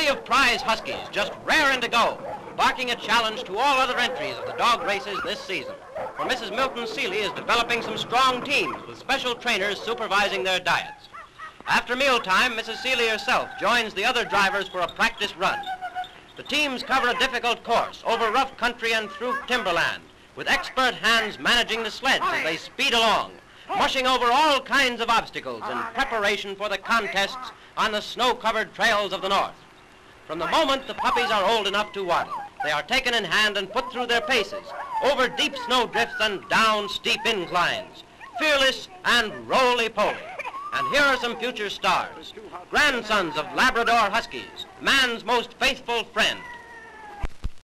Plenty of prize huskies, just raring to go, barking a challenge to all other entries of the dog races this season. For Mrs. Milton Seeley is developing some strong teams with special trainers supervising their diets. After mealtime, Mrs. Seeley herself joins the other drivers for a practice run. The teams cover a difficult course over rough country and through timberland, with expert hands managing the sleds as they speed along, mushing over all kinds of obstacles in preparation for the contests on the snow-covered trails of the north. From the moment the puppies are old enough to waddle, they are taken in hand and put through their paces, over deep snow drifts and down steep inclines, fearless and roly-poly. And here are some future stars, grandsons of Labrador Huskies, man's most faithful friend.